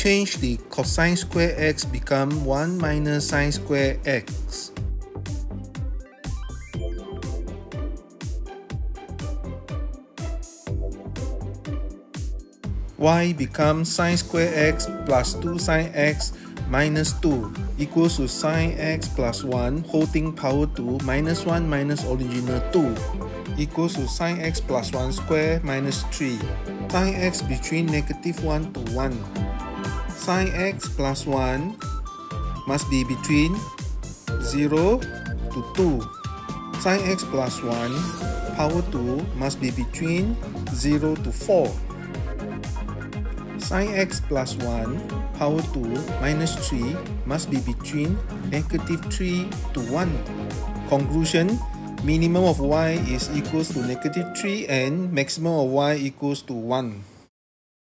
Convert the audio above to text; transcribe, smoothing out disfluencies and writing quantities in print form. change the cosine square x become 1 minus sine square x. Y becomes sine square x plus 2 sine x minus 2 equals to sine x plus 1 whole thing power 2 minus 1 minus original 2 equals to sine x plus 1 square minus 3. Sine x between negative 1 to 1. Sine x plus 1 must be between 0 to 2. Sine x plus 1 power 2 must be between 0 to 4. Sine x plus 1 power 2 minus 3 must be between negative 3 to 1. Conclusion, minimum of y is equals to negative 3 and maximum of y equals to 1.